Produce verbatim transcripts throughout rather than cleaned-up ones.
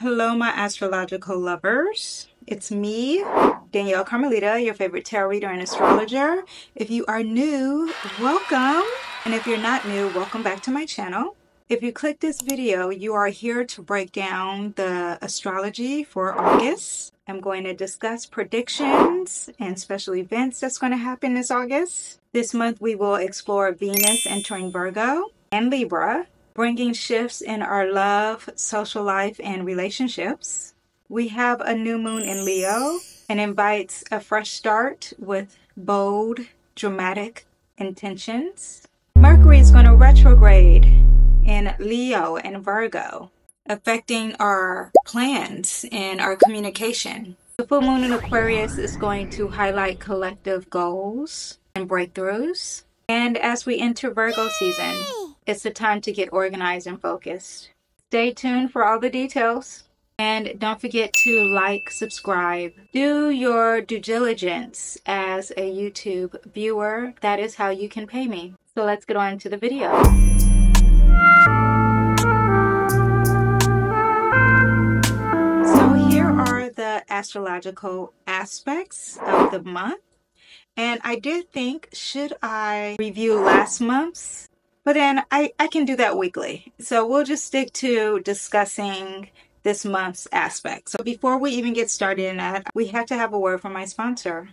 Hello, my astrological lovers. It's me, Danielle Carmelita, your favorite tarot reader and astrologer. If you are new, welcome. And if you're not new, welcome back to my channel. If you click this video, you are here to break down the astrology for August. I'm going to discuss predictions and special events that's going to happen this August. This month, we will explore Venus entering Virgo and Libra, bringing shifts in our love, social life, and relationships. We have a new moon in Leo and invites a fresh start with bold, dramatic intentions. Mercury is going to retrograde in Leo and Virgo, affecting our plans and our communication. The full moon in Aquarius is going to highlight collective goals and breakthroughs. And as we enter Virgo season, it's the time to get organized and focused. Stay tuned for all the details. And don't forget to like, subscribe. Do your due diligence as a YouTube viewer. That is how you can pay me. So let's get on to the video. So here are the astrological aspects of the month. And I did think, should I review last month's? But then I, I can do that weekly. So we'll just stick to discussing this month's aspect. So before we even get started in that, we have to have a word from my sponsor,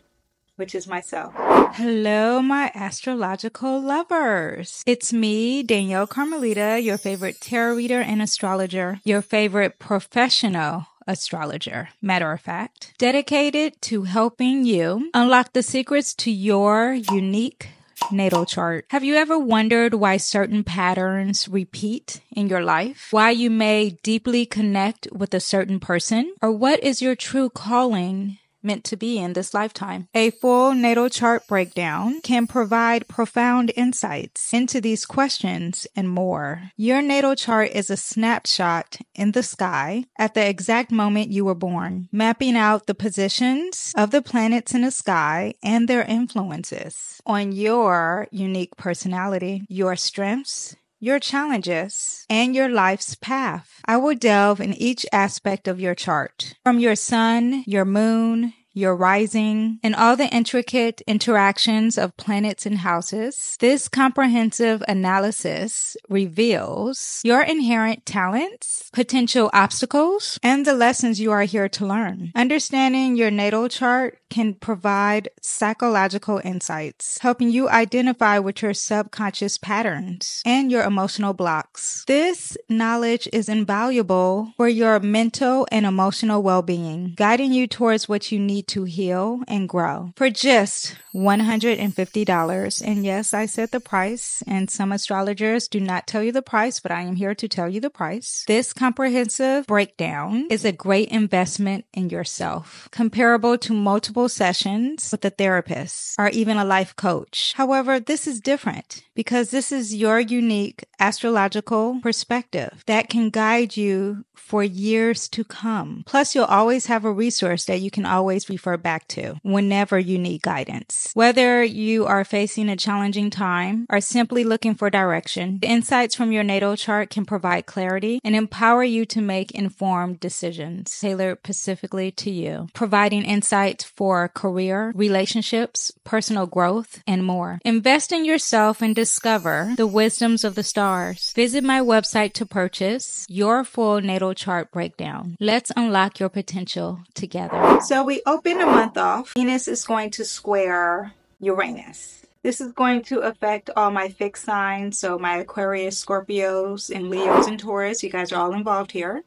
which is myself. Hello, my astrological lovers. It's me, Danielle Carmelita, your favorite tarot reader and astrologer, your favorite professional astrologer, matter of fact, dedicated to helping you unlock the secrets to your unique natal chart. Have you ever wondered why certain patterns repeat in your life? Why you may deeply connect with a certain person? Or what is your true calling meant to be in this lifetime? A full natal chart breakdown can provide profound insights into these questions and more. Your natal chart is a snapshot in the sky at the exact moment you were born, mapping out the positions of the planets in the sky and their influences on your unique personality, your strengths, your challenges, and your life's path. I will delve in each aspect of your chart, from your sun, your moon, your rising, and all the intricate interactions of planets and houses. This comprehensive analysis reveals your inherent talents, potential obstacles, and the lessons you are here to learn. Understanding your natal chart can provide psychological insights, helping you identify with your subconscious patterns and your emotional blocks. This knowledge is invaluable for your mental and emotional well-being, guiding you towards what you need to heal and grow. For just one hundred fifty dollars, and yes, I said the price, and some astrologers do not tell you the price, but I am here to tell you the price. This comprehensive breakdown is a great investment in yourself, comparable to multiple sessions with a therapist or even a life coach. However, this is different because this is your unique astrological perspective that can guide you for years to come. Plus, you'll always have a resource that you can always refer back to whenever you need guidance. Whether you are facing a challenging time or simply looking for direction, the insights from your natal chart can provide clarity and empower you to make informed decisions tailored specifically to you, providing insights for career, relationships, personal growth, and more. Invest in yourself and discover the wisdoms of the stars. Visit my website to purchase your full natal chart breakdown. Let's unlock your potential together. So we open the month off. Venus is going to square Uranus. This is going to affect all my fixed signs. So my Aquarius, Scorpios, and Leos and Taurus. You guys are all involved here.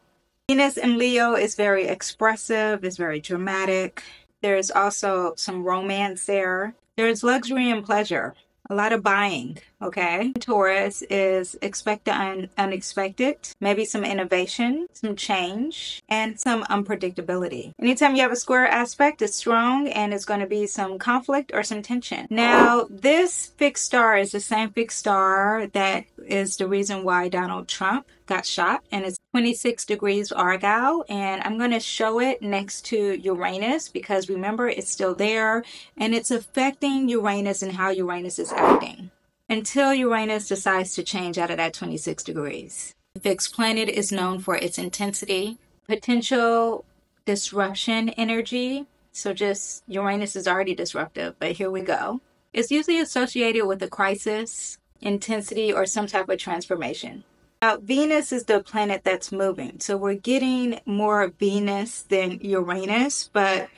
Venus in Leo is very expressive. It's very dramatic. There is also some romance there. There is luxury and pleasure. A lot of buying, okay? Taurus is expect the un unexpected, maybe some innovation, some change, and some unpredictability. Anytime you have a square aspect, it's strong and it's going to be some conflict or some tension. Now, this fixed star is the same fixed star that is the reason why Donald Trump got shot, and it's twenty-six degrees Argyle, and I'm going to show it next to Uranus because remember it's still there and it's affecting Uranus and how Uranus is acting until Uranus decides to change out of that twenty-six degrees. The fixed planet is known for its intensity, potential disruption energy. So just Uranus is already disruptive, but here we go. It's usually associated with a crisis, intensity, or some type of transformation. Now, Venus is the planet that's moving. So we're getting more Venus than Uranus, but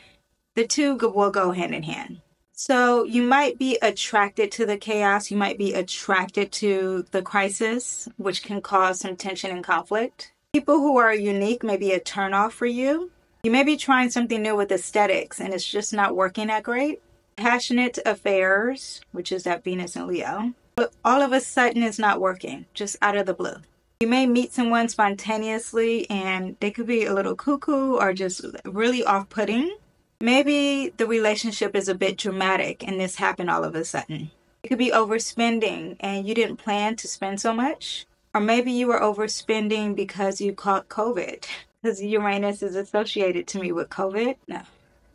the two will go hand in hand. So you might be attracted to the chaos. You might be attracted to the crisis, which can cause some tension and conflict. People who are unique may be a turnoff for you. You may be trying something new with aesthetics, and it's just not working that great. Passionate affairs, which is that Venus and Leo, but all of a sudden it's not working, just out of the blue. You may meet someone spontaneously, and they could be a little cuckoo or just really off-putting. Maybe the relationship is a bit dramatic and this happened all of a sudden. It could be overspending and you didn't plan to spend so much. Or maybe you were overspending because you caught COVID. Because Uranus is associated to me with COVID. No.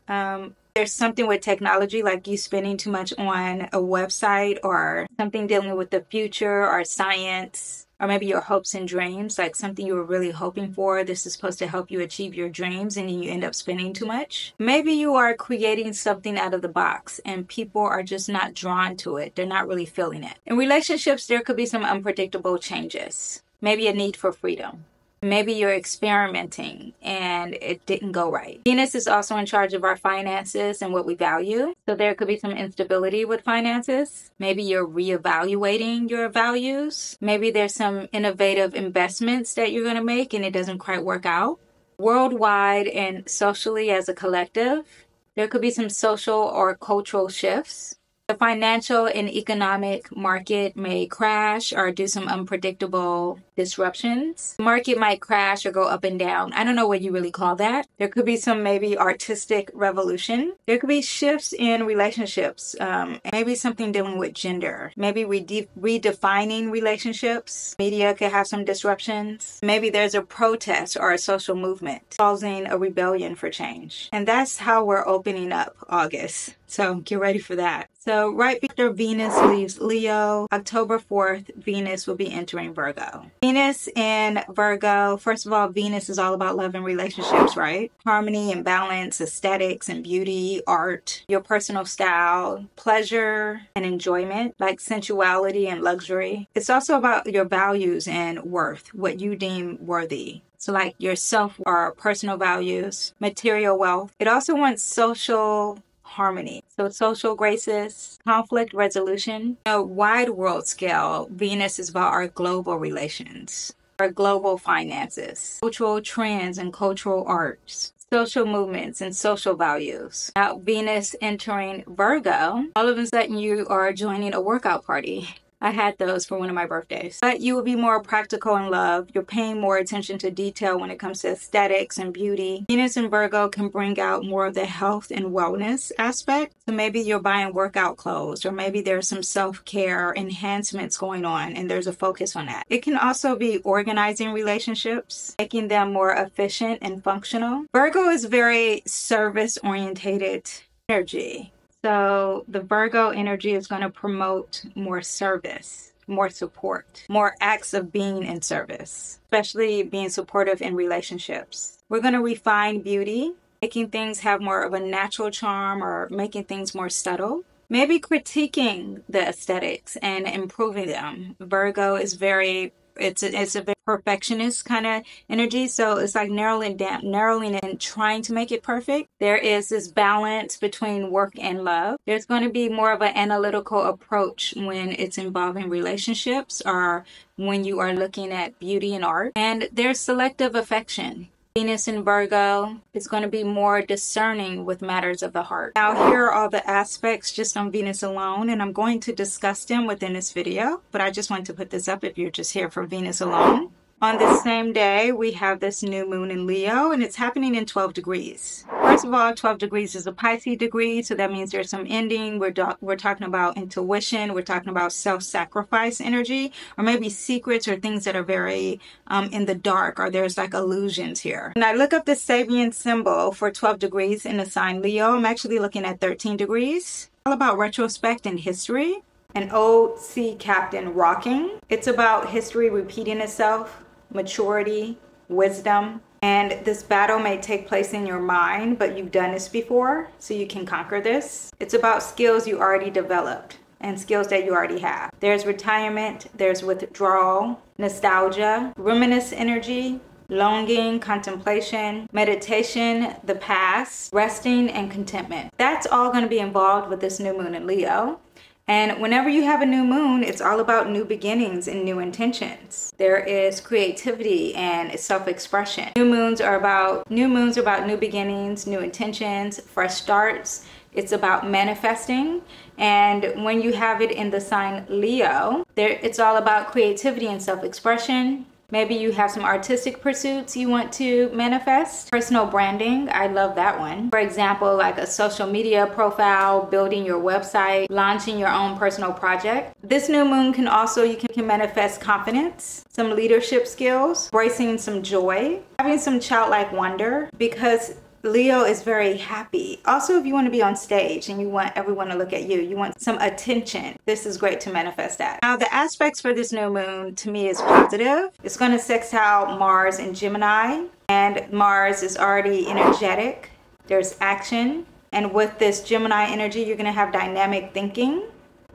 Um, there's something with technology, like you spending too much on a website or something dealing with the future or science. Or maybe your hopes and dreams, like something you were really hoping for. This is supposed to help you achieve your dreams and you end up spending too much. Maybe you are creating something out of the box and people are just not drawn to it. They're not really feeling it. In relationships, there could be some unpredictable changes. Maybe a need for freedom. Maybe you're experimenting and it didn't go right. Venus is also in charge of our finances and what we value. So there could be some instability with finances. Maybe you're reevaluating your values. Maybe there's some innovative investments that you're going to make and it doesn't quite work out. Worldwide and socially as a collective, there could be some social or cultural shifts. The financial and economic market may crash or do some unpredictable disruptions. The market might crash or go up and down. I don't know what you really call that. There could be some maybe artistic revolution. There could be shifts in relationships. Um, maybe something dealing with gender. Maybe we de- redefining relationships. Media could have some disruptions. Maybe there's a protest or a social movement causing a rebellion for change. And that's how we're opening up August. So get ready for that. So right after Venus leaves Leo, October fourth, Venus will be entering Virgo. Venus and Virgo, first of all, Venus is all about love and relationships, right? Harmony and balance, aesthetics and beauty, art, your personal style, pleasure and enjoyment, like sensuality and luxury. It's also about your values and worth, what you deem worthy. So like your self or personal values, material wealth. It also wants social harmony. So social graces, conflict resolution. On a wide world scale, Venus is about our global relations, our global finances, cultural trends and cultural arts, social movements and social values. Now Venus entering Virgo, all of a sudden you are joining a workout party. I had those for one of my birthdays. But you will be more practical in love. You're paying more attention to detail when it comes to aesthetics and beauty. Venus and Virgo can bring out more of the health and wellness aspect. So maybe you're buying workout clothes, or maybe there's some self-care enhancements going on and there's a focus on that. It can also be organizing relationships, making them more efficient and functional. Virgo is very service-oriented energy. So the Virgo energy is going to promote more service, more support, more acts of being in service, especially being supportive in relationships. We're going to refine beauty, making things have more of a natural charm or making things more subtle. Maybe critiquing the aesthetics and improving them. Virgo is very, it's a, it's a very perfectionist kind of energy. So it's like narrowing down, narrowing and trying to make it perfect. There is this balance between work and love. There's going to be more of an analytical approach when it's involving relationships or when you are looking at beauty and art. And there's selective affection. Venus in Virgo is going to be more discerning with matters of the heart. Now here are all the aspects just on Venus alone, and I'm going to discuss them within this video, but I just wanted to put this up if you're just here for Venus alone. On this same day, we have this new moon in Leo, and it's happening in twelve degrees. First of all, twelve degrees is a Pisces degree, so that means there's some ending. We're, do- we're talking about intuition. We're talking about self-sacrifice energy, or maybe secrets or things that are very um, in the dark, or there's like illusions here. And I look up the Sabian symbol for twelve degrees in the sign Leo. I'm actually looking at thirteen degrees. All about retrospect and history. An old sea captain rocking. It's about history repeating itself, maturity, wisdom, And this battle may take place in your mind, but you've done this before, so you can conquer this. It's about skills you already developed and skills that you already have. There's retirement, there's withdrawal, nostalgia, reminisce energy, longing, contemplation, meditation, the past, resting, and contentment. That's all going to be involved with this new moon in Leo. And whenever you have a new moon, it's all about new beginnings and new intentions. There is creativity and self-expression. New moons are about new moons are about new beginnings, new intentions, fresh starts. It's about manifesting. And when you have it in the sign Leo, there it's all about creativity and self-expression. Maybe you have some artistic pursuits you want to manifest. Personal branding, I love that one. For example, like a social media profile, building your website, launching your own personal project. This new moon can also, you can manifest confidence, some leadership skills, embracing some joy, having some childlike wonder, because Leo is very happy. Also, if you want to be on stage and you want everyone to look at you, you want some attention, this is great to manifest that. Now, the aspects for this new moon to me is positive. It's going to sextile Mars in Gemini, and Mars is already energetic. There's action. And with this Gemini energy, you're going to have dynamic thinking.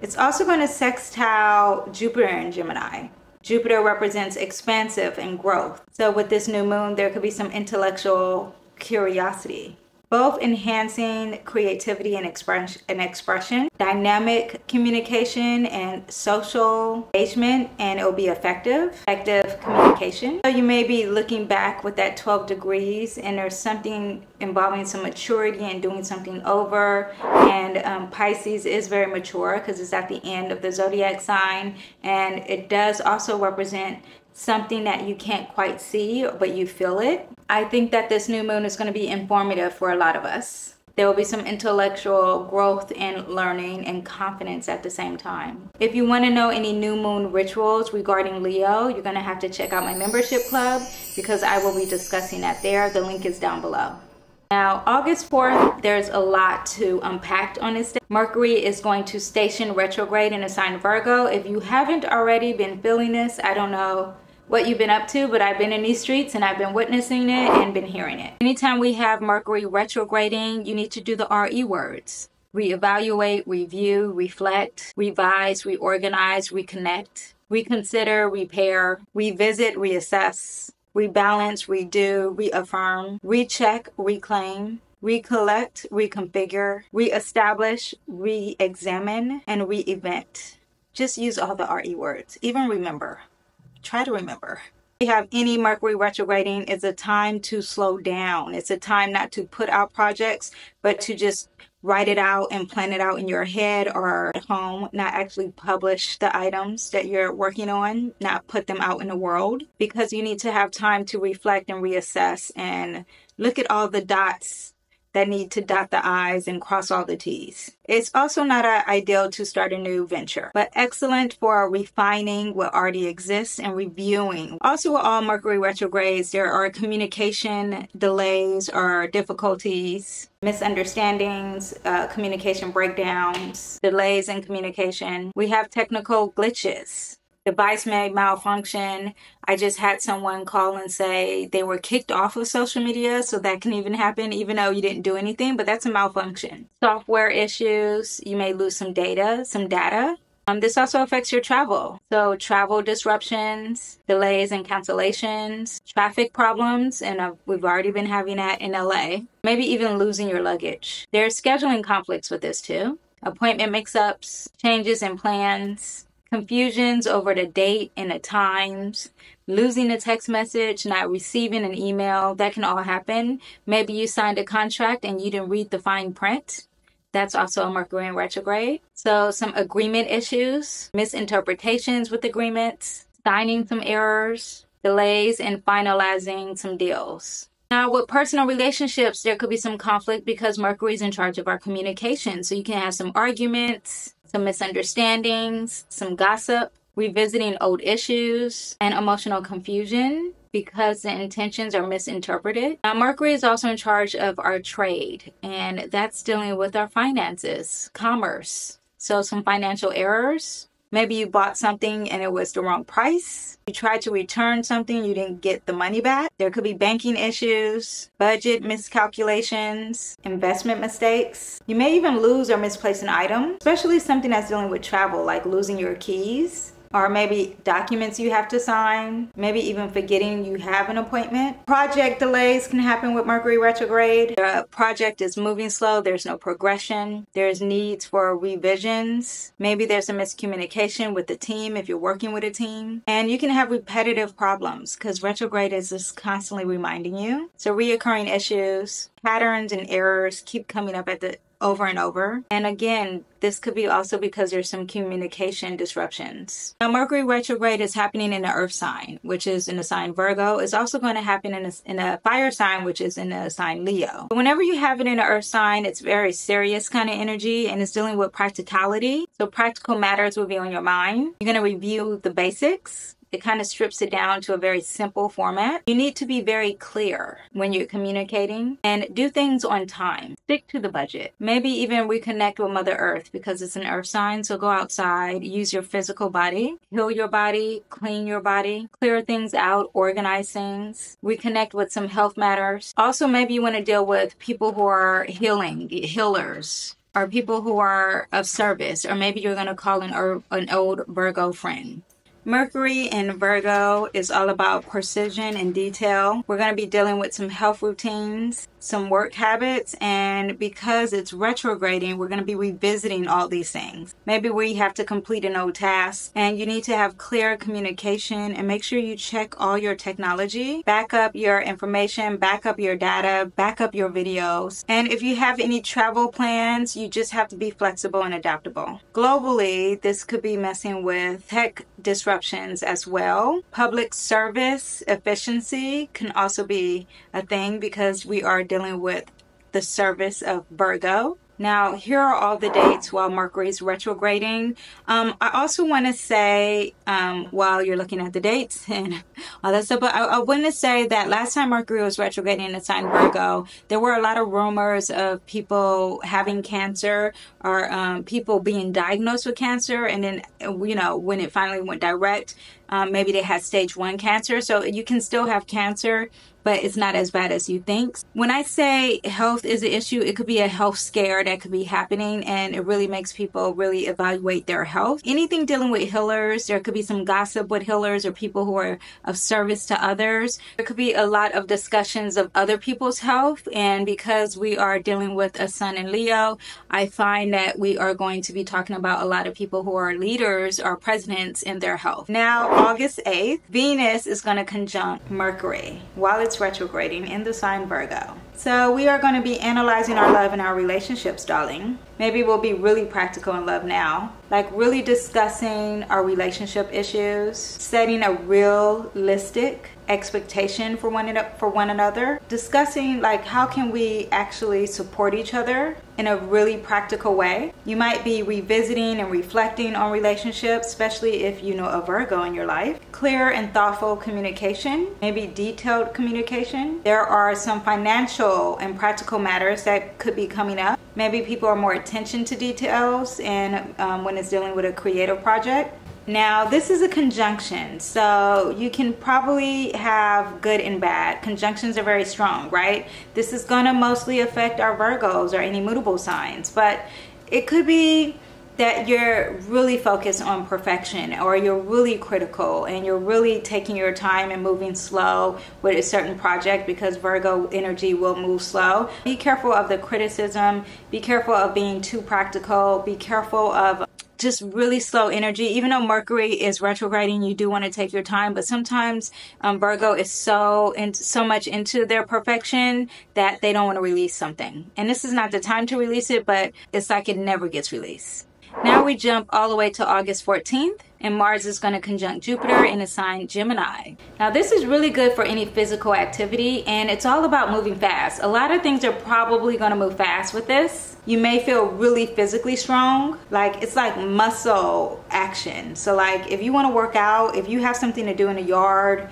It's also going to sextile Jupiter in Gemini. Jupiter represents expansive and growth. So with this new moon, there could be some intellectual curiosity, both enhancing creativity and expression and expression, dynamic communication and social engagement, and it'll be effective, effective communication. So you may be looking back with that twelve degrees, and there's something involving some maturity and doing something over. And um, Pisces is very mature because it's at the end of the zodiac sign, and it does also represent something that you can't quite see, but you feel it. I think that this new moon is going to be informative for a lot of us. There will be some intellectual growth and learning and confidence at the same time. If you want to know any new moon rituals regarding Leo, you're going to have to check out my membership club, because I will be discussing that there. The link is down below. Now, August fourth, there's a lot to unpack on this day. Mercury is going to station retrograde in a sign Virgo. If you haven't already been feeling this, I don't know what you've been up to, but I've been in these streets and I've been witnessing it and been hearing it. Anytime we have Mercury retrograding, you need to do the R E words. Reevaluate, review, reflect, revise, reorganize, reconnect, reconsider, repair, revisit, reassess, rebalance, redo, reaffirm, recheck, reclaim, recollect, reconfigure, reestablish, re-examine, and re-event. Just use all the R E words. Even remember. Try to remember. If you have any Mercury retrograding, it's a time to slow down. It's a time not to put out projects, but to just write it out and plan it out in your head or at home, not actually publish the items that you're working on, not put them out in the world, because you need to have time to reflect and reassess and look at all the dots that need to dot the I's and cross all the T's. It's also not ideal to start a new venture, but excellent for refining what already exists and reviewing. Also, with all Mercury retrogrades, there are communication delays or difficulties, misunderstandings, uh, communication breakdowns, delays in communication. We have technical glitches. Device may malfunction. I just had someone call and say they were kicked off of social media, so that can even happen even though you didn't do anything, but that's a malfunction. Software issues, you may lose some data, some data. Um, this also affects your travel. So travel disruptions, delays and cancellations, traffic problems, and uh, we've already been having that in L A. Maybe even losing your luggage. There's scheduling conflicts with this too. Appointment mix-ups, changes in plans, confusions over the date and the times, losing a text message, not receiving an email, that can all happen. Maybe you signed a contract and you didn't read the fine print. That's also a Mercury in retrograde. So some agreement issues, misinterpretations with agreements, signing some errors, delays, and finalizing some deals. Now, with personal relationships, there could be some conflict because Mercury's in charge of our communication. So you can have some arguments, some misunderstandings, some gossip, revisiting old issues, and emotional confusion because the intentions are misinterpreted. Now, Mercury is also in charge of our trade, and that's dealing with our finances, commerce. So some financial errors, Maybe you bought something and it was the wrong price. You tried to return something, you didn't get the money back. There could be banking issues, budget miscalculations, investment mistakes. You may even lose or misplace an item, especially something that's dealing with travel, like losing your keys, or maybe documents you have to sign, maybe even forgetting you have an appointment. Project delays can happen with Mercury retrograde. The project is moving slow, there's no progression, there's needs for revisions, maybe there's a miscommunication with the team if you're working with a team. And you can have repetitive problems because retrograde is just constantly reminding you. So reoccurring issues, patterns and errors keep coming up at the over and over. And again, this could be also because there's some communication disruptions. Now, Mercury retrograde is happening in the earth sign, which is in the sign Virgo. It's also going to happen in a, in a fire sign, which is in the sign Leo. But whenever you have it in the earth sign, it's very serious kind of energy and it's dealing with practicality. So practical matters will be on your mind. You're going to review the basics. It kind of strips it down to a very simple format. You need to be very clear when you're communicating and do things on time. Stick to the budget. Maybe even reconnect with Mother Earth because it's an earth sign. So go outside, use your physical body, heal your body, clean your body, clear things out, organize things, reconnect with some health matters. Also, maybe you want to deal with people who are healing, healers, or people who are of service, or maybe you're going to call an, er- an old Virgo friend. Mercury in Virgo is all about precision and detail. We're going to be dealing with some health routines, some work habits, and because it's retrograding, we're going to be revisiting all these things. Maybe we have to complete an old task, and you need to have clear communication and make sure you check all your technology, back up your information, back up your data, back up your videos. And if you have any travel plans, you just have to be flexible and adaptable. Globally, this could be messing with tech disruption as well. Public service efficiency can also be a thing because we are dealing with the service of Virgo. Now, here are all the dates while Mercury's retrograding. Um, I also want to say, um, while you're looking at the dates and all that stuff, but I, I want to say that last time Mercury was retrograding in the sign Virgo, there were a lot of rumors of people having cancer or um, people being diagnosed with cancer. And then, you know, when it finally went direct, um, maybe they had stage one cancer. So you can still have cancer, but it's not as bad as you think. When I say health is an issue, it could be a health scare that could be happening, and it really makes people really evaluate their health. Anything dealing with healers, there could be some gossip with healers or people who are of service to others. There could be a lot of discussions of other people's health, and because we are dealing with a sun in Leo, I find that we are going to be talking about a lot of people who are leaders or presidents in their health. Now, August eighth, Venus is going to conjunct Mercury while it's retrograding in the sign Virgo. So we are going to be analyzing our love and our relationships, darling. Maybe we'll be really practical in love now, like really discussing our relationship issues, setting a realistic expectation for one another, for one another, discussing like how can we actually support each other in a really practical way. You might be revisiting and reflecting on relationships, especially if you know a Virgo in your life. Clear and thoughtful communication, maybe detailed communication. There are some financial and practical matters that could be coming up. Maybe people are more attention to details and um, when it's dealing with a creative project. Now, this is a conjunction, so you can probably have good and bad. Conjunctions are very strong, right? This is going to mostly affect our Virgos or any mutable signs, but it could be that you're really focused on perfection or you're really critical and you're really taking your time and moving slow with a certain project because Virgo energy will move slow. Be careful of the criticism. Be careful of being too practical. Be careful of just really slow energy. Even though Mercury is retrograding, you do want to take your time, but sometimes um, Virgo is so in, so much into their perfection that they don't want to release something. And this is not the time to release it, but it's like it never gets released. Now we jump all the way to August fourteenth, and Mars is going to conjunct Jupiter in the sign Gemini. Now this is really good for any physical activity, and it's all about moving fast. A lot of things are probably going to move fast with this. You may feel really physically strong, like it's like muscle action. So like if you want to work out, if you have something to do in the yard,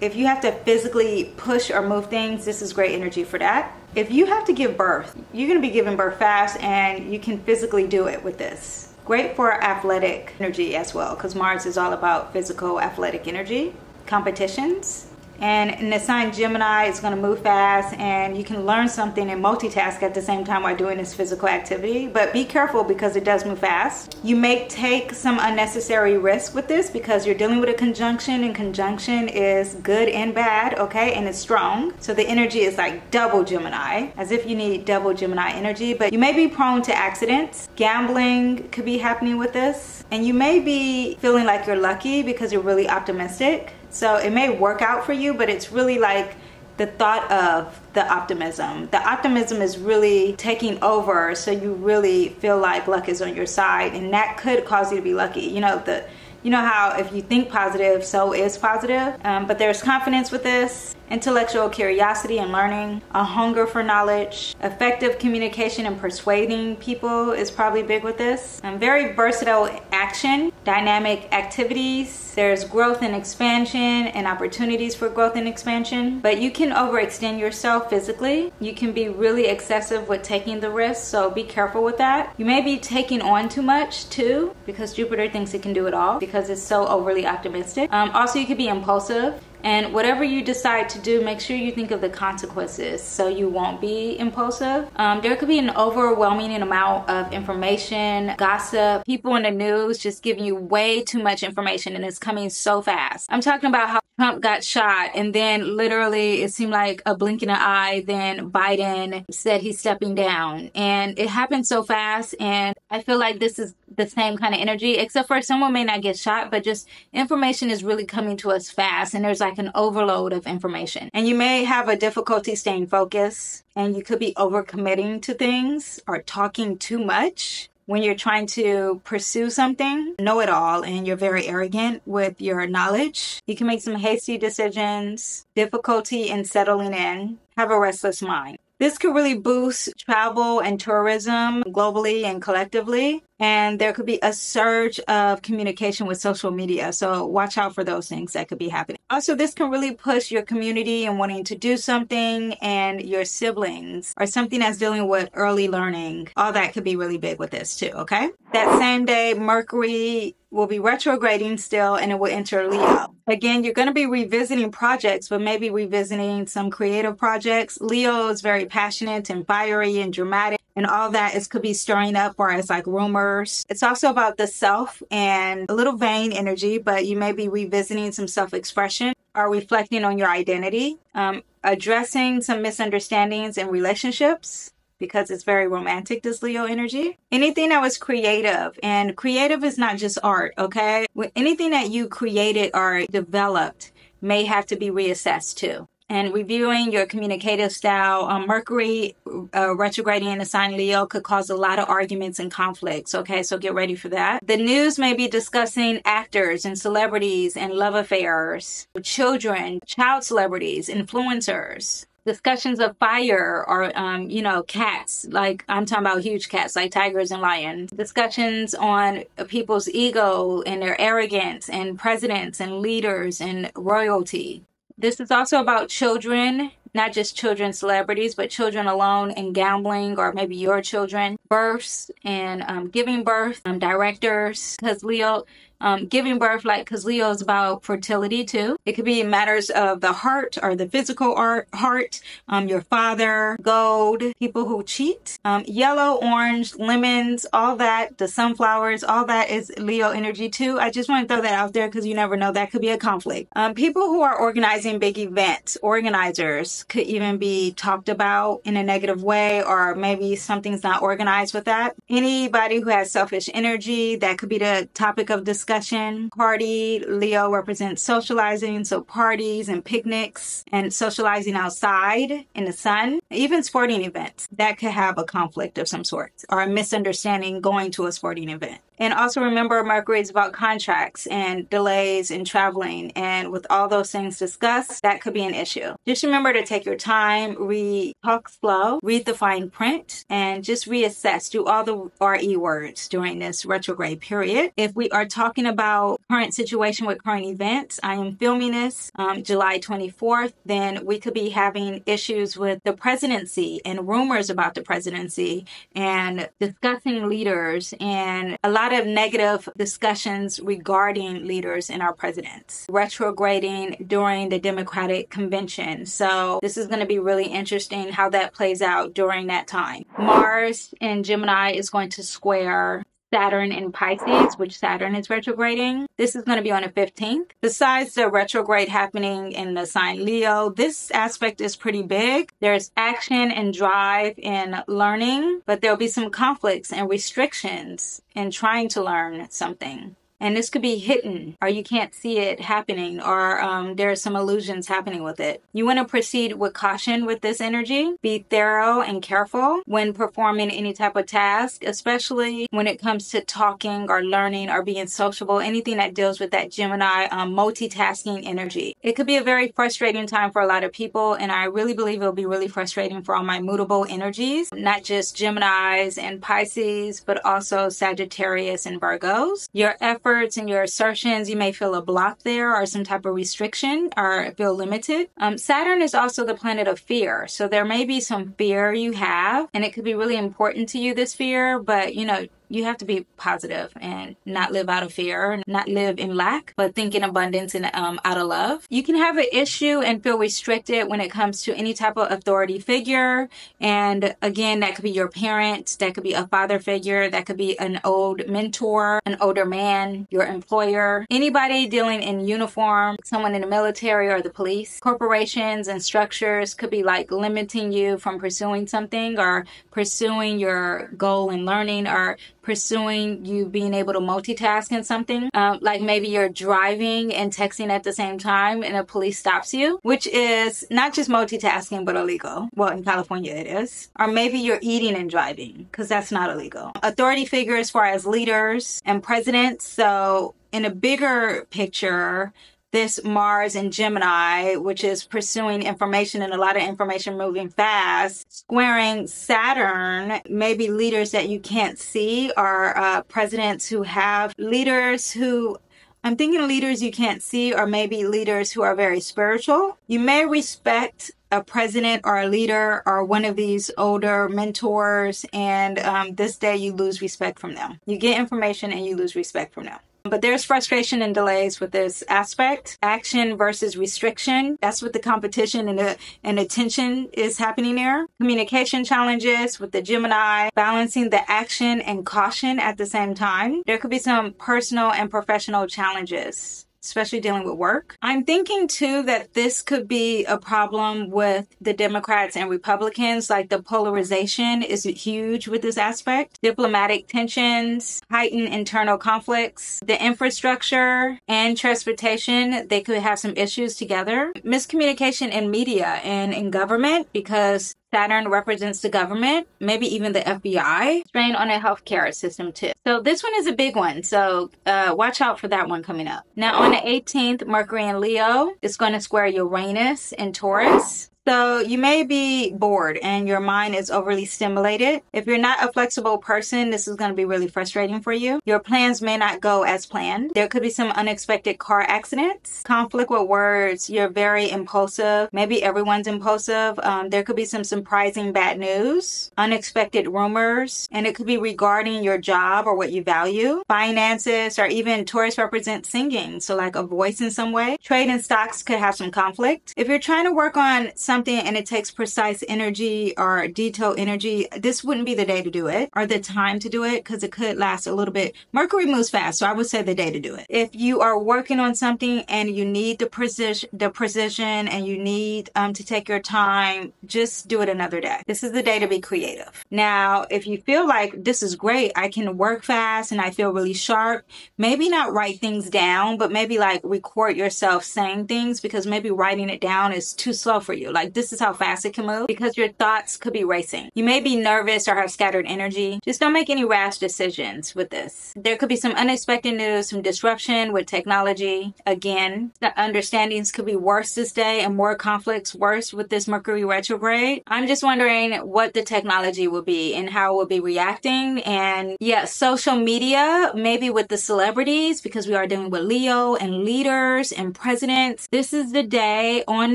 if you have to physically push or move things, this is great energy for that. If you have to give birth, you're going to be giving birth fast and you can physically do it with this. Great for athletic energy as well, because Mars is all about physical athletic energy, competitions. And in the sign Gemini, it's going to move fast, and you can learn something and multitask at the same time while doing this physical activity. But be careful because it does move fast. You may take some unnecessary risk with this because you're dealing with a conjunction, and conjunction is good and bad, okay? And it's strong. So the energy is like double Gemini, as if you need double Gemini energy. But you may be prone to accidents. Gambling could be happening with this. And you may be feeling like you're lucky because you're really optimistic. So it may work out for you, but it's really like the thought of the optimism. The optimism is really taking over, so you really feel like luck is on your side, and that could cause you to be lucky. You know, the, you know how if you think positive, so is positive. Um, but there's confidence with this, intellectual curiosity and learning, a hunger for knowledge, effective communication and persuading people is probably big with this. Um, very versatile action, dynamic activities. There's growth and expansion and opportunities for growth and expansion. But you can overextend yourself physically. You can be really excessive with taking the risks, so be careful with that. You may be taking on too much too, because Jupiter thinks it can do it all because it's so overly optimistic. Um, also, you could be impulsive. And whatever you decide to do, make sure you think of the consequences so you won't be impulsive. Um, there could be an overwhelming amount of information, gossip, people in the news just giving you way too much information, and it's coming so fast. I'm talking about how Trump got shot, and then literally it seemed like a blink in an eye, then Biden said he's stepping down. And it happened so fast, and I feel like this is the same kind of energy, except for someone may not get shot, but just information is really coming to us fast, and there's like an overload of information. And you may have a difficulty staying focused, and you could be overcommitting to things or talking too much. When you're trying to pursue something, know it all, and you're very arrogant with your knowledge. You can make some hasty decisions, difficulty in settling in, have a restless mind. This could really boost travel and tourism globally and collectively. And there could be a surge of communication with social media. So watch out for those things that could be happening. Also, this can really push your community and wanting to do something, and your siblings, or something that's dealing with early learning. All that could be really big with this too, okay? That same day, Mercury will be retrograding still, and it will enter Leo. Again, you're going to be revisiting projects, but maybe revisiting some creative projects. Leo is very passionate and fiery and dramatic, and all that is could be stirring up, or as like rumors. It's also about the self and a little vain energy, but you may be revisiting some self-expression or reflecting on your identity, um, addressing some misunderstandings in relationships, because it's very romantic, this Leo energy. Anything that was creative, and creative is not just art, okay? Anything that you created or developed may have to be reassessed too. And reviewing your communicative style, um, Mercury uh, retrograding in the sign Leo could cause a lot of arguments and conflicts, okay? So get ready for that. The news may be discussing actors and celebrities and love affairs, children, child celebrities, influencers. Discussions of fire or, um, you know, cats, like I'm talking about huge cats, like tigers and lions. Discussions on people's ego and their arrogance, and presidents and leaders and royalty. This is also about children, not just children celebrities, but children alone, and gambling, or maybe your children. Births and um, giving birth, um, directors, because Leo... Um, giving birth, like, because Leo is about fertility too. It could be matters of the heart or the physical art, heart, um, your father, gold, people who cheat, um, yellow, orange, lemons, all that, the sunflowers, all that is Leo energy too. I just want to throw that out there because you never know, that could be a conflict. Um, people who are organizing big events, organizers, could even be talked about in a negative way, or maybe something's not organized with that. Anybody who has selfish energy, that could be the topic of discussion. Discussion. Party, Leo represents socializing, so parties and picnics and socializing outside in the sun. Even sporting events, that could have a conflict of some sort, or a misunderstanding going to a sporting event. And also remember, Mercury is about contracts and delays and traveling, and with all those things discussed, that could be an issue. Just remember to take your time, read, talk slow, read the fine print, and just reassess. Do all the R E words during this retrograde period. If we are talking about current situation with current events, I am filming this um, July twenty-fourth, then we could be having issues with the presidency and rumors about the presidency, and discussing leaders, and a lot lot of negative discussions regarding leaders and our presidents, retrograding during the Democratic convention. So this is going to be really interesting how that plays out during that time. Mars in Gemini is going to square Saturn in Pisces, which Saturn is retrograding. This is going to be on the fifteenth. Besides the retrograde happening in the sign Leo, this aspect is pretty big. There's action and drive in learning, but there'll be some conflicts and restrictions in trying to learn something. And this could be hidden, or you can't see it happening, or um, there are some illusions happening with it. You want to proceed with caution with this energy. Be thorough and careful when performing any type of task, especially when it comes to talking or learning or being sociable, anything that deals with that Gemini um, multitasking energy. It could be a very frustrating time for a lot of people, and I really believe it'll be really frustrating for all my mutable energies, not just Geminis and Pisces, but also Sagittarius and Virgos. Your effort and your assertions, you may feel a block there or some type of restriction or feel limited. Um, Saturn is also the planet of fear. So there may be some fear you have, and it could be really important to you, this fear, but you know, you have to be positive and not live out of fear, not live in lack, but think in abundance and um, out of love. You can have an issue and feel restricted when it comes to any type of authority figure. And again, that could be your parents, that could be a father figure, that could be an old mentor, an older man, your employer, anybody dealing in uniform, someone in the military or the police. Corporations and structures could be like limiting you from pursuing something or pursuing your goal in learning or pursuing you being able to multitask in something. Um, like maybe you're driving and texting at the same time and a police stops you, which is not just multitasking, but illegal. Well, in California it is. Or maybe you're eating and driving, because that's not illegal. Authority figures as far as leaders and presidents. So in a bigger picture, this Mars in Gemini, which is pursuing information and a lot of information moving fast, squaring Saturn, maybe leaders that you can't see or uh, presidents who have leaders who, I'm thinking leaders you can't see or maybe leaders who are very spiritual. You may respect a president or a leader or one of these older mentors, and um, this day you lose respect from them. You get information and you lose respect from them. But there's frustration and delays with this aspect. Action versus restriction. That's what the competition and the and the tension is happening there. Communication challenges with the Gemini, balancing the action and caution at the same time. There could be some personal and professional challenges, especially dealing with work. I'm thinking too that this could be a problem with the Democrats and Republicans. Like the polarization is huge with this aspect. Diplomatic tensions, heightened internal conflicts, the infrastructure and transportation, they could have some issues together. Miscommunication in media and in government, because Saturn represents the government, maybe even the F B I. Strain on a healthcare system too. So this one is a big one. So uh, watch out for that one coming up. Now on the eighteenth, Mercury in Leo is going to square Uranus in Taurus. So you may be bored and your mind is overly stimulated. If you're not a flexible person, this is going to be really frustrating for you. Your plans may not go as planned. There could be some unexpected car accidents, conflict with words. You're very impulsive. Maybe everyone's impulsive. Um, there could be some surprising bad news, unexpected rumors, and it could be regarding your job or what you value, finances, or even Taurus represents singing. So like a voice in some way. Trade and stocks could have some conflict. If you're trying to work on some something and it takes precise energy or detailed energy, this wouldn't be the day to do it or the time to do it, because it could last a little bit. Mercury moves fast, so I would say the day to do it. If you are working on something and you need the precision, the precision, and you need um, to take your time, just do it another day. This is the day to be creative. Now, if you feel like this is great, I can work fast and I feel really sharp, maybe not write things down, but maybe like record yourself saying things, because maybe writing it down is too slow for you. Like, this is how fast it can move, because your thoughts could be racing. You may be nervous or have scattered energy. Just don't make any rash decisions with this. There could be some unexpected news, some disruption with technology. Again, the understandings could be worse this day and more conflicts worse with this Mercury retrograde. I'm just wondering what the technology will be and how it will be reacting. And yeah, social media, maybe with the celebrities, because we are dealing with Leo and leaders and presidents. This is the day on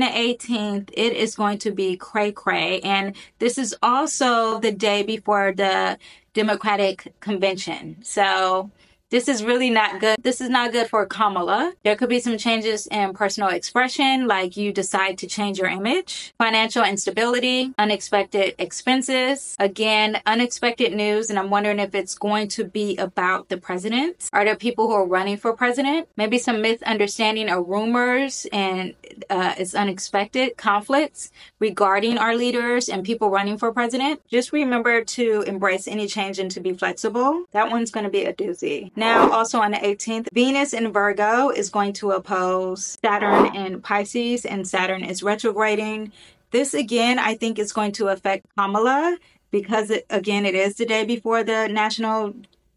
the eighteenth. It is is going to be cray cray. And this is also the day before the Democratic convention. So this is really not good. This is not good for Kamala. There could be some changes in personal expression, like you decide to change your image, financial instability, unexpected expenses, again, unexpected news. And I'm wondering if it's going to be about the president. Are there people who are running for president? Maybe some misunderstanding or rumors, and uh, it's unexpected conflicts regarding our leaders and people running for president. Just remember to embrace any change and to be flexible. That one's going to be a doozy. Now, also on the eighteenth, Venus in Virgo is going to oppose Saturn in Pisces, and Saturn is retrograding. This, again, I think is going to affect Kamala because, it, again, it is the day before the National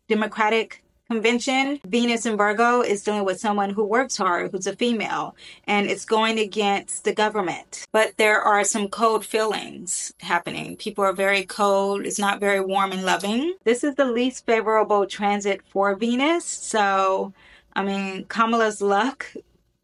Democratic Convention. Venus in Virgo is dealing with someone who works hard, who's a female, and it's going against the government. But there are some cold feelings happening. People are very cold. It's not very warm and loving. This is the least favorable transit for Venus. So, I mean, Kamala's luck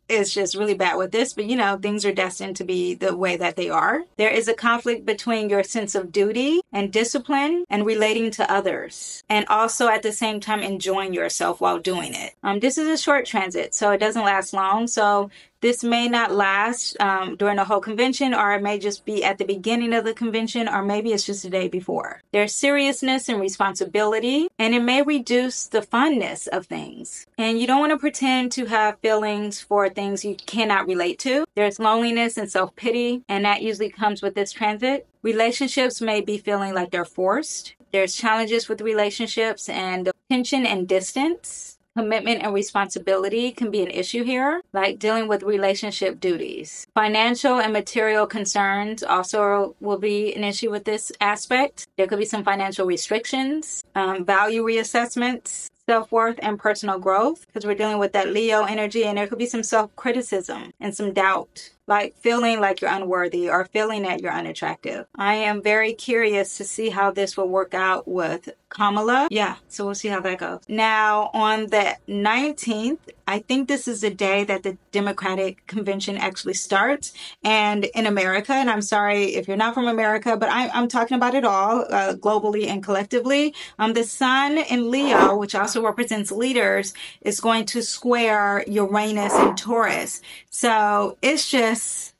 is just really bad with this, but you know, things are destined to be the way that they are. There is a conflict between your sense of duty and discipline and relating to others, and also at the same time enjoying yourself while doing it. Um, this is a short transit, so it doesn't last long. So this may not last um, during the whole convention, or it may just be at the beginning of the convention, or maybe it's just the day before. There's seriousness and responsibility, and it may reduce the funness of things. And you don't want to pretend to have feelings for things you cannot relate to. There's loneliness and self-pity, and that usually comes with this transit. Relationships may be feeling like they're forced. There's challenges with relationships and tension and distance. Commitment and responsibility can be an issue here, like dealing with relationship duties. Financial and material concerns also will be an issue with this aspect. There could be some financial restrictions, um, value reassessments, self-worth and personal growth, because we're dealing with that Leo energy, and there could be some self-criticism and some doubt, like feeling like you're unworthy or feeling that you're unattractive. I am very curious to see how this will work out with Kamala. Yeah, so we'll see how that goes. Now, on the nineteenth, I think this is the day that the Democratic Convention actually starts, and in America, and I'm sorry if you're not from America, but I, I'm talking about it all uh, globally and collectively. Um, the sun in Leo, which also represents leaders, is going to square Uranus and Taurus. So it's just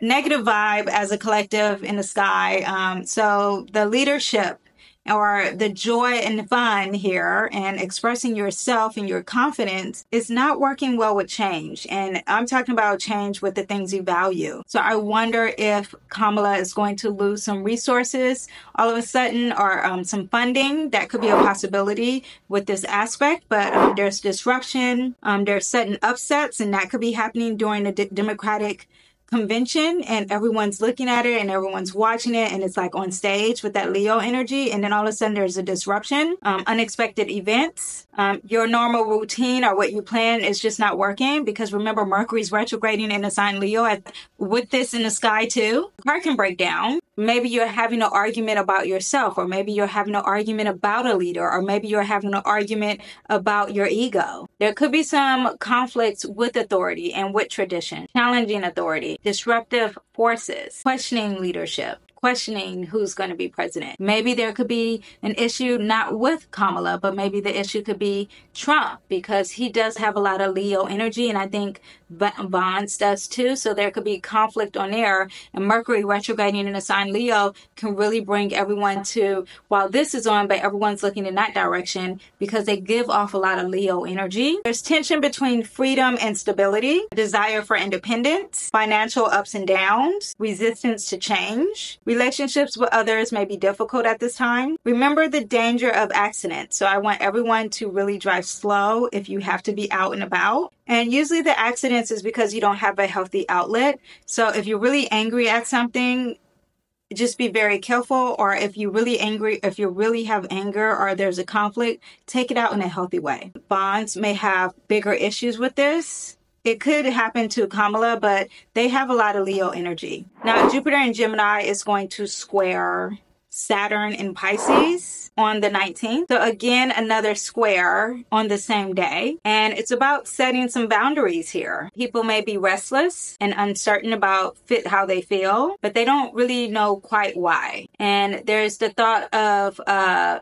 negative vibe as a collective in the sky. Um, so the leadership, or the joy and fun here and expressing yourself and your confidence, is not working well with change. And I'm talking about change with the things you value. So I wonder if Kamala is going to lose some resources all of a sudden, or um, some funding. That could be a possibility with this aspect. But um, there's disruption. Um, there's sudden upsets, and that could be happening during the d- Democratic Convention, and everyone's looking at it and everyone's watching it, and it's like on stage with that Leo energy, and then all of a sudden there's a disruption, um, unexpected events, um, your normal routine or what you plan is just not working, because remember Mercury's retrograding in the sign Leo at, with this in the sky too. Car can break down. Maybe you're having an argument about yourself, or maybe you're having an argument about a leader, or maybe you're having an argument about your ego. There could be some conflicts with authority and with tradition, challenging authority, disruptive forces, questioning leadership, questioning who's going to be president. Maybe there could be an issue not with Kamala, but maybe the issue could be Trump, because he does have a lot of Leo energy, and I think Bonds does too. So there could be conflict on there, and Mercury retrograding in a sign Leo can really bring everyone to, while this is on, but everyone's looking in that direction because they give off a lot of Leo energy. There's tension between freedom and stability, desire for independence, financial ups and downs, resistance to change. Relationships with others may be difficult at this time. Remember the danger of accidents. So I want everyone to really drive slow if you have to be out and about. And usually the accidents is because you don't have a healthy outlet. So if you're really angry at something, just be very careful. Or if you're really angry, if you really have anger or there's a conflict, take it out in a healthy way. Bonds may have bigger issues with this. It could happen to Kamala, but they have a lot of Leo energy. Now, Jupiter in Gemini is going to square Saturn in Pisces on the nineteenth. So again, another square on the same day. And it's about setting some boundaries here. People may be restless and uncertain about fit how they feel, but they don't really know quite why. And there's the thought of uh,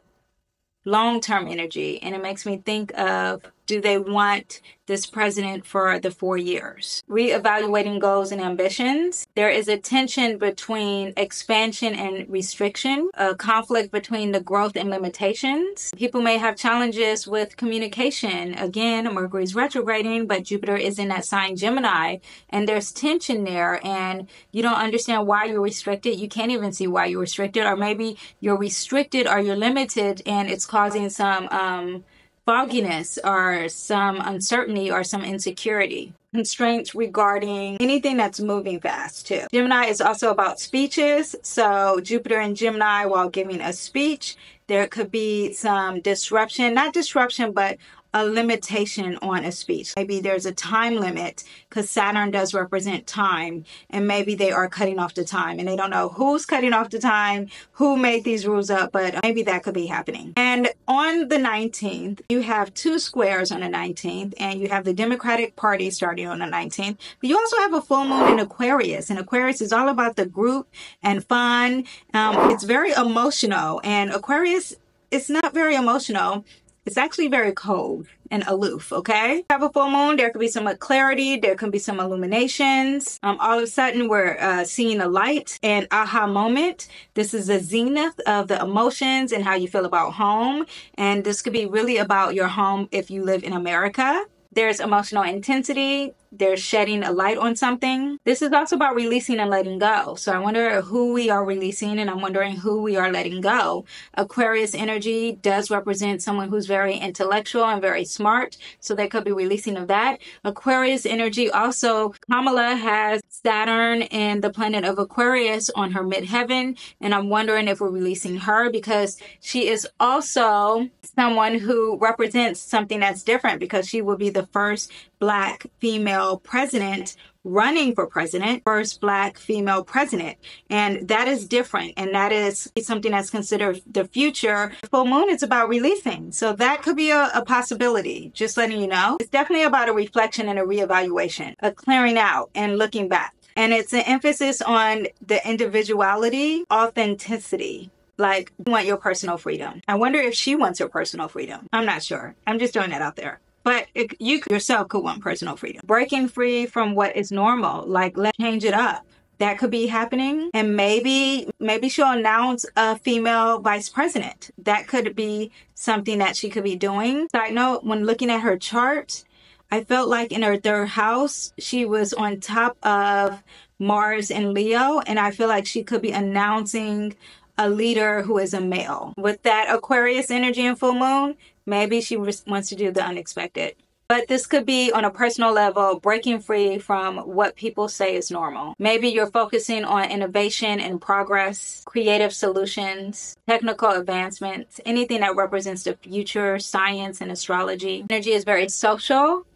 long-term energy. And it makes me think of, do they want this president for the four years? Reevaluating goals and ambitions. There is a tension between expansion and restriction, a conflict between the growth and limitations. People may have challenges with communication. Again, Mercury's retrograding, but Jupiter is in that sign Gemini, and there's tension there, and you don't understand why you're restricted. You can't even see why you're restricted, or maybe you're restricted or you're limited, and it's causing some um, fogginess or some uncertainty or some insecurity. Constraints regarding anything that's moving fast too. Gemini is also about speeches. So Jupiter and Gemini, while giving a speech, there could be some disruption, not disruption, but a limitation on a speech. Maybe there's a time limit because Saturn does represent time, and maybe they are cutting off the time and they don't know who's cutting off the time, who made these rules up, but maybe that could be happening. And on the nineteenth, you have two squares on the nineteenth, and you have the Democratic Party starting on the nineteenth, but you also have a full moon in Aquarius, and Aquarius is all about the group and fun. Um, it's very emotional, and Aquarius, it's not very emotional. It's actually very cold and aloof, okay? You have a full moon, there could be some clarity, there could be some illuminations. Um, all of a sudden, we're uh, seeing a light and aha moment. This is the zenith of the emotions and how you feel about home. And this could be really about your home if you live in America. There's emotional intensity. There's shedding a light on something. This is also about releasing and letting go. So I wonder who we are releasing, and I'm wondering who we are letting go. Aquarius energy does represent someone who's very intellectual and very smart. So they could be releasing of that. Aquarius energy also, Kamala has Saturn and the planet of Aquarius on her midheaven. And I'm wondering if we're releasing her, because she is also someone who represents something that's different, because she will be the first Black female president running for president, first Black female president. And that is different. And that is something that's considered the future. Full moon is about releasing. So that could be a, a possibility, just letting you know. It's definitely about a reflection and a reevaluation, a clearing out and looking back. And it's an emphasis on the individuality, authenticity. Like, you want your personal freedom. I wonder if she wants her personal freedom. I'm not sure. I'm just throwing that out there. But it, you yourself could want personal freedom. Breaking free from what is normal, like let's change it up. That could be happening. And maybe, maybe she'll announce a female vice president. That could be something that she could be doing. Side note, when looking at her chart, I felt like in her third house, she was on top of Mars and Leo. And I feel like she could be announcing a leader who is a male. With that Aquarius energy and full moon, maybe she wants to do the unexpected. But this could be on a personal level, breaking free from what people say is normal. Maybe you're focusing on innovation and progress, creative solutions, technical advancements, anything that represents the future, science and astrology. Energy is very social.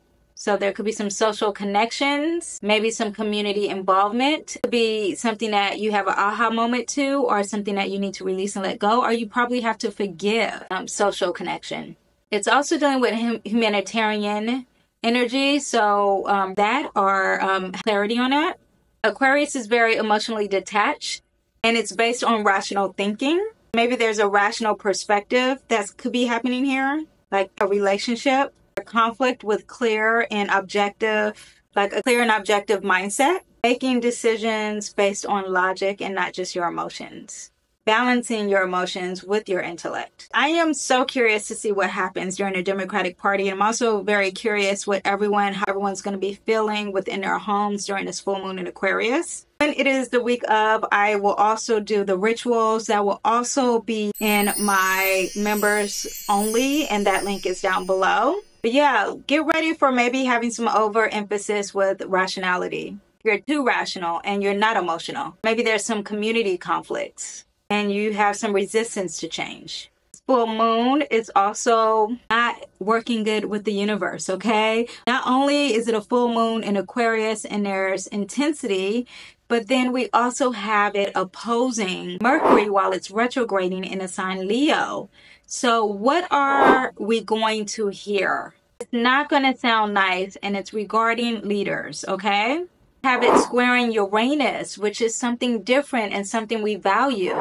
So there could be some social connections, maybe some community involvement. It could be something that you have an aha moment to, or something that you need to release and let go, or you probably have to forgive um, social connection. It's also dealing with hum humanitarian energy. So um, that or um, clarity on that. Aquarius is very emotionally detached, and it's based on rational thinking. Maybe there's a rational perspective that could be happening here, like a relationship. A conflict with clear and objective, like a clear and objective mindset, making decisions based on logic and not just your emotions, balancing your emotions with your intellect. I am so curious to see what happens during the Democratic Party. I'm also very curious what everyone, how everyone's going to be feeling within their homes during this full moon in Aquarius. When it is the week of, I will also do the rituals that will also be in my members only, and that link is down below. But yeah, get ready for maybe having some overemphasis with rationality. You're too rational and you're not emotional. Maybe there's some community conflicts and you have some resistance to change. Full moon is also not working good with the universe, okay? Not only is it a full moon in Aquarius and there's intensity, But then we also have it opposing Mercury while it's retrograding in a sign Leo. So what are we going to hear? It's not going to sound nice, and it's regarding leaders, okay? Have it squaring Uranus, which is something different and something we value.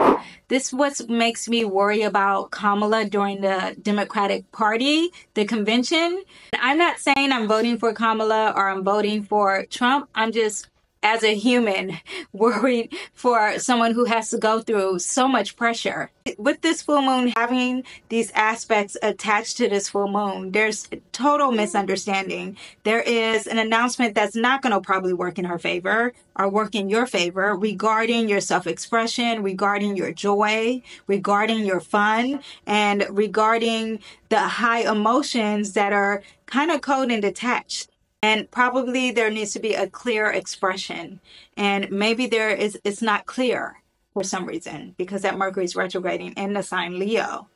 This is what makes me worry about Kamala during the Democratic Party, the convention. I'm not saying I'm voting for Kamala or I'm voting for Trump. I'm just, as a human, worried for someone who has to go through so much pressure. With this full moon having these aspects attached to this full moon, there's total misunderstanding. There is an announcement that's not going to probably work in her favor or work in your favor regarding your self-expression, regarding your joy, regarding your fun, and regarding the high emotions that are kind of cold and detached. And probably there needs to be a clear expression. And maybe there is, it's not clear for some reason, because that Mercury is retrograding in the sign Leo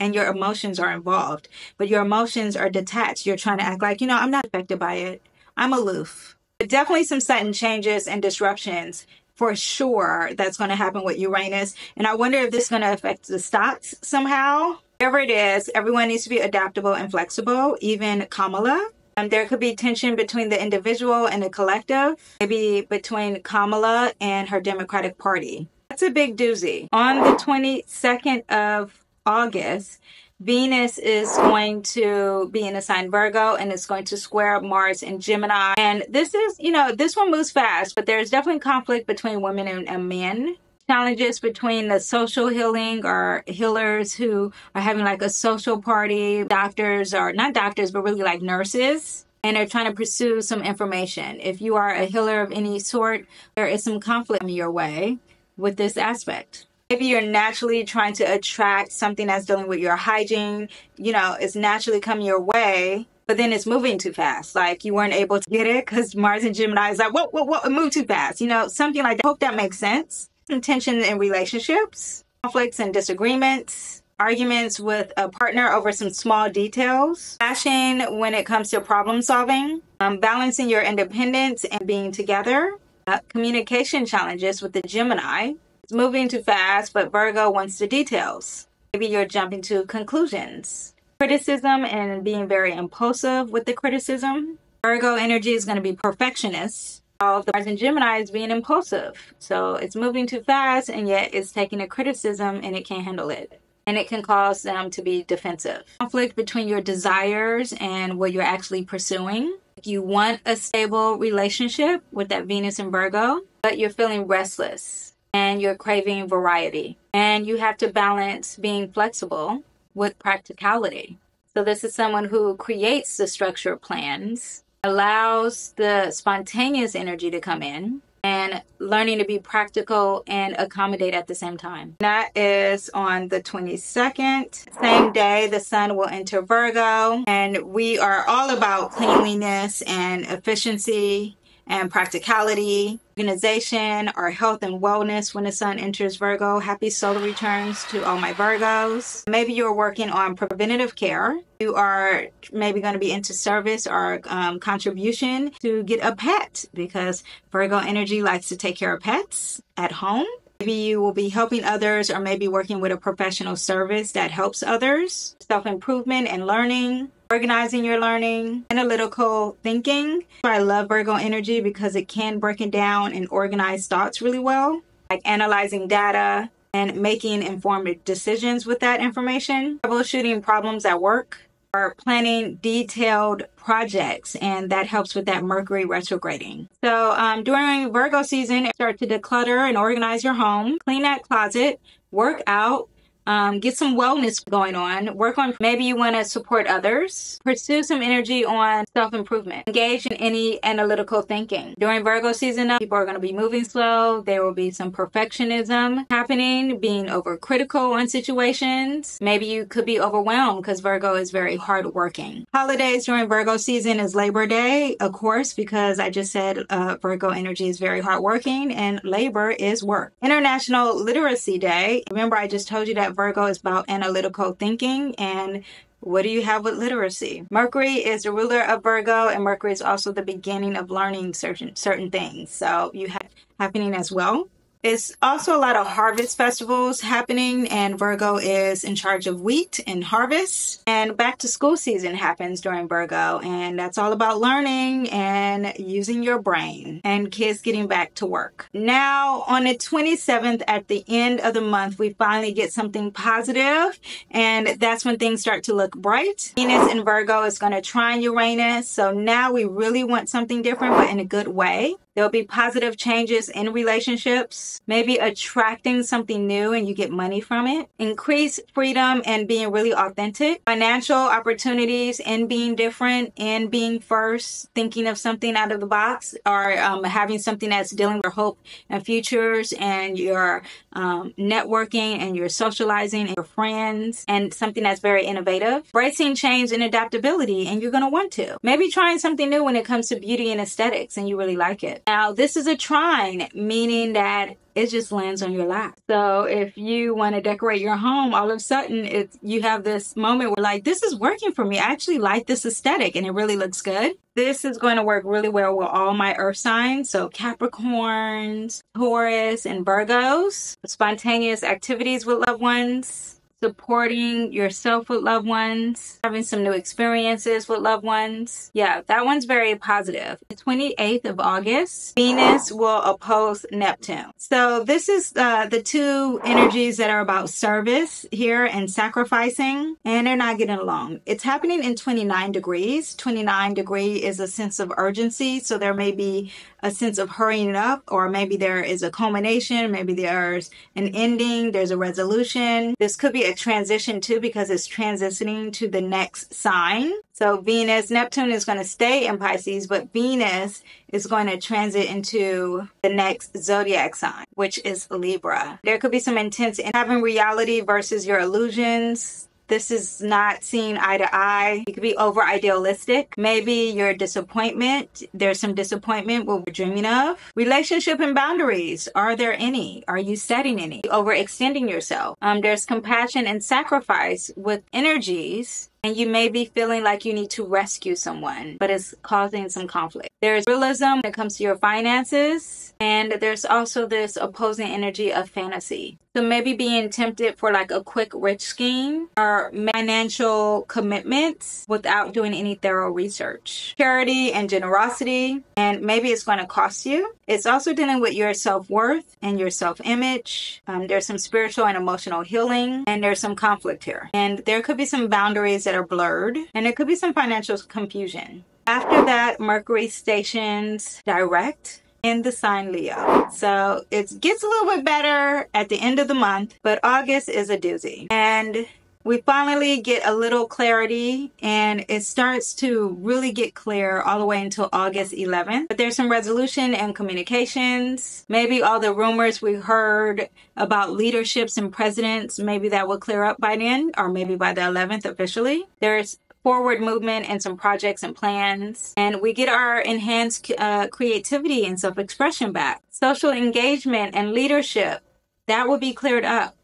and your emotions are involved, but your emotions are detached. You're trying to act like, you know, I'm not affected by it. I'm aloof. But definitely some sudden changes and disruptions for sure that's going to happen with Uranus. And I wonder if this is going to affect the stocks somehow. Whatever it is, everyone needs to be adaptable and flexible, even Kamala. Um, there could be tension between the individual and the collective, maybe between Kamala and her Democratic Party. That's a big doozy. On the twenty-second of August, Venus is going to be in a sign Virgo, and it's going to square Mars and Gemini. And this is, you know, this one moves fast, but there's definitely conflict between women and, and men. Challenges between the social healing or healers who are having like a social party, doctors or not doctors, but really like nurses, and they're trying to pursue some information. If you are a healer of any sort, there is some conflict in your way with this aspect. Maybe you're naturally trying to attract something that's dealing with your hygiene, you know, it's naturally coming your way, but then it's moving too fast. Like you weren't able to get it because Mars and Gemini is like, whoa, whoa, whoa, it moved too fast. You know, something like that. I hope that makes sense. Tension in relationships, conflicts and disagreements, arguments with a partner over some small details, passion when it comes to problem solving, um, balancing your independence and being together, uh, communication challenges with the Gemini. It's moving too fast, but Virgo wants the details. Maybe you're jumping to conclusions. Criticism and being very impulsive with the criticism. Virgo energy is going to be perfectionist. All the Mars and Gemini is being impulsive. So it's moving too fast, and yet it's taking a criticism and it can't handle it. And it can cause them to be defensive. Conflict between your desires and what you're actually pursuing. If you want a stable relationship with that Venus and Virgo, but you're feeling restless and you're craving variety. And you have to balance being flexible with practicality. So this is someone who creates the structured plans, allows the spontaneous energy to come in, and learning to be practical and accommodate at the same time. That is on the twenty-second. Same day, the sun will enter Virgo, and we are all about cleanliness and efficiency and practicality, organization, our health and wellness when the sun enters Virgo. Happy solar returns to all my Virgos. Maybe you're working on preventative care. You are maybe going to be into service or um, contribution to get a pet, because Virgo energy likes to take care of pets at home. Maybe you will be helping others, or maybe working with a professional service that helps others. Self-improvement and learning, organizing your learning, analytical thinking. I love Virgo energy because it can break it down and organize thoughts really well, like analyzing data and making informed decisions with that information. Troubleshooting problems at work, or planning detailed projects, and that helps with that Mercury retrograding. So um, during Virgo season, start to declutter and organize your home, clean that closet, work out, um, get some wellness going on, work on, maybe you want to support others, pursue some energy on self-improvement, engage in any analytical thinking. During Virgo season, people are going to be moving slow, there will be some perfectionism happening, being overcritical on situations. Maybe you could be overwhelmed because Virgo is very hardworking. Holidays during Virgo season is Labor Day, of course, because I just said uh, Virgo energy is very hardworking and labor is work. International Literacy Day. Remember, I just told you that Virgo is about analytical thinking, and what do you have with literacy? Mercury is the ruler of Virgo, and Mercury is also the beginning of learning certain certain things. So you have happening as well. It's also a lot of harvest festivals happening, and Virgo is in charge of wheat and harvest. And back to school season happens during Virgo, and that's all about learning and using your brain and kids getting back to work. Now, on the twenty-seventh, at the end of the month, we finally get something positive, and that's when things start to look bright. Venus in Virgo is going to trine Uranus, so now we really want something different, but in a good way. There'll be positive changes in relationships, maybe attracting something new and you get money from it. Increased freedom and being really authentic. Financial opportunities and being different and being first, thinking of something out of the box, or um, having something that's dealing with your hope and futures and your um, networking and your socializing and your friends, and something that's very innovative. Bracing change and adaptability, and you're going to want to. Maybe trying something new when it comes to beauty and aesthetics and you really like it. Now, this is a trine, meaning that it just lands on your lap. So if you want to decorate your home, all of a sudden it's, you have this moment where like, this is working for me. I actually like this aesthetic and it really looks good. This is going to work really well with all my earth signs. So Capricorns, Taurus, and Virgos. Spontaneous activities with loved ones. Supporting yourself with loved ones, having some new experiences with loved ones. Yeah, that one's very positive. The twenty-eighth of August, Venus will oppose Neptune. So this is uh, the two energies that are about service here and sacrificing, and they're not getting along. It's happening in twenty-nine degrees. twenty-nine degree is a sense of urgency. So there may be a sense of hurrying up, or maybe there is a culmination. Maybe there's an ending. There's a resolution. This could be a transition too, because it's transitioning to the next sign. So Venus, Neptune is going to stay in Pisces, but Venus is going to transit into the next zodiac sign, which is Libra. There could be some intense in having reality versus your illusions. This is not seen eye to eye. You could be over idealistic. Maybe your disappointment. There's some disappointment what we're dreaming of. Relationship and boundaries. Are there any? Are you setting any? Overextending yourself. Um, there's compassion and sacrifice with energies. And you may be feeling like you need to rescue someone, but it's causing some conflict. There's realism when it comes to your finances. And there's also this opposing energy of fantasy. So maybe being tempted for like a quick rich scheme or financial commitments without doing any thorough research. Charity and generosity. And maybe it's going to cost you. It's also dealing with your self-worth and your self-image. Um, there's some spiritual and emotional healing. And there's some conflict here. And there could be some boundaries that are blurred. And there could be some financial confusion. After that, Mercury stations direct in the sign Leo. So it gets a little bit better at the end of the month, but August is a doozy. And we finally get a little clarity, and it starts to really get clear all the way until August eleventh. But there's some resolution and communications. Maybe all the rumors we heard about leaderships and presidents, maybe that will clear up by then, or maybe by the eleventh officially. There's forward movement and some projects and plans. And we get our enhanced uh, creativity and self-expression back. Social engagement and leadership, that will be cleared up,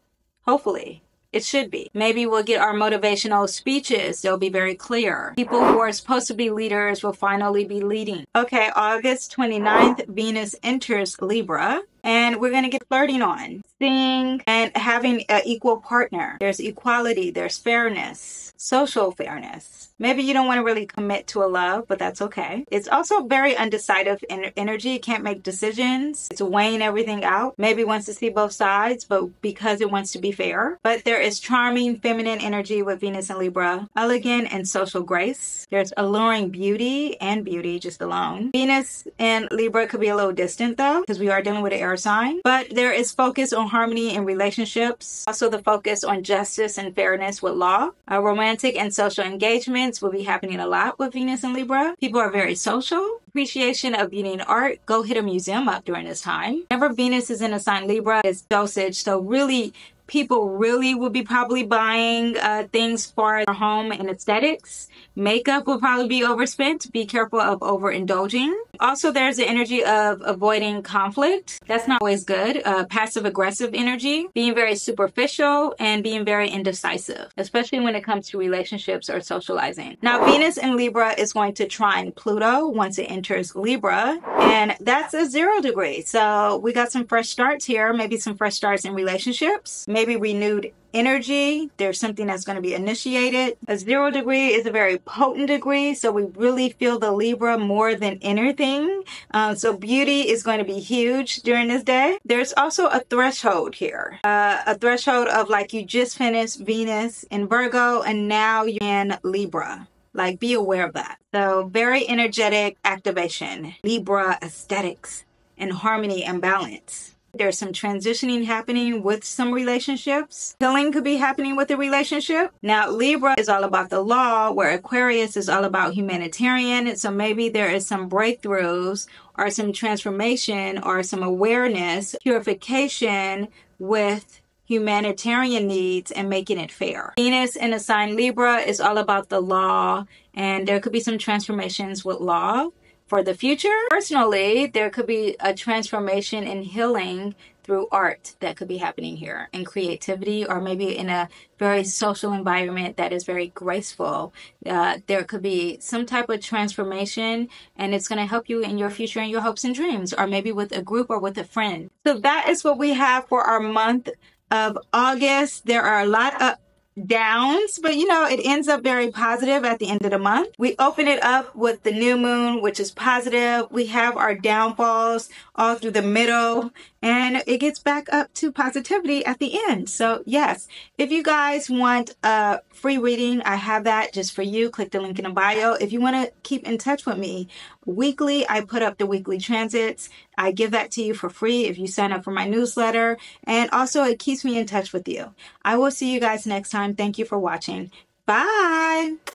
hopefully. It should be. Maybe we'll get our motivational speeches. They'll be very clear. People who are supposed to be leaders will finally be leading. Okay, August twenty-ninth, Venus enters Libra. And we're going to get flirting on. Seeing and having an equal partner. There's equality. There's fairness. Social fairness. Maybe you don't want to really commit to a love, but that's okay. It's also very undecided energy. Can't make decisions. It's weighing everything out. Maybe wants to see both sides, but because it wants to be fair. But there is charming feminine energy with Venus and Libra. Elegant and social grace. There's alluring beauty and beauty just alone. Venus and Libra could be a little distant though, because we are dealing with an air sign, but there is focus on harmony in relationships, also the focus on justice and fairness with law. Our romantic and social engagements will be happening a lot with Venus and Libra. People are very social. Appreciation of beauty and art. Go hit a museum up during this time. Whenever Venus is in a sign Libra, it's dosage, so really people really would be probably buying uh, things for their home and aesthetics. Makeup will probably be overspent. Be careful of overindulging. Also, there's the energy of avoiding conflict. That's not always good. Uh, passive-aggressive energy, being very superficial and being very indecisive, especially when it comes to relationships or socializing. Now, Venus in Libra is going to trine Pluto once it enters Libra, and that's a zero degree. So we got some fresh starts here, maybe some fresh starts in relationships, maybe renewed energy. There's something that's going to be initiated. A zero degree is a very potent degree, so we really feel the Libra more than anything. Um, so beauty is going to be huge during this day. There's also a threshold here, uh, a threshold of like you just finished Venus in Virgo and now you're in Libra. Like, be aware of that. So very energetic activation, Libra aesthetics and harmony and balance. There's some transitioning happening with some relationships. Healing could be happening with a relationship. Now, Libra is all about the law, where Aquarius is all about humanitarian. And so maybe there is some breakthroughs or some transformation or some awareness, purification with humanitarian needs and making it fair. Venus in the sign Libra is all about the law, and there could be some transformations with law for the future. Personally, there could be a transformation and healing through art that could be happening here, and creativity, or maybe in a very social environment that is very graceful. Uh, there could be some type of transformation, and it's going to help you in your future and your hopes and dreams, or maybe with a group or with a friend. So that is what we have for our month of August. There are a lot of downs, but you know, it ends up very positive at the end of the month. We open it up with the new moon, which is positive. We have our downfalls all through the middle, and it gets back up to positivity at the end. So yes, if you guys want a free reading, I have that just for you. Click the link in the bio. If you want to keep in touch with me weekly, I put up the weekly transits. I give that to you for free if you sign up for my newsletter. And also, it keeps me in touch with you. I will see you guys next time. Thank you for watching. Bye.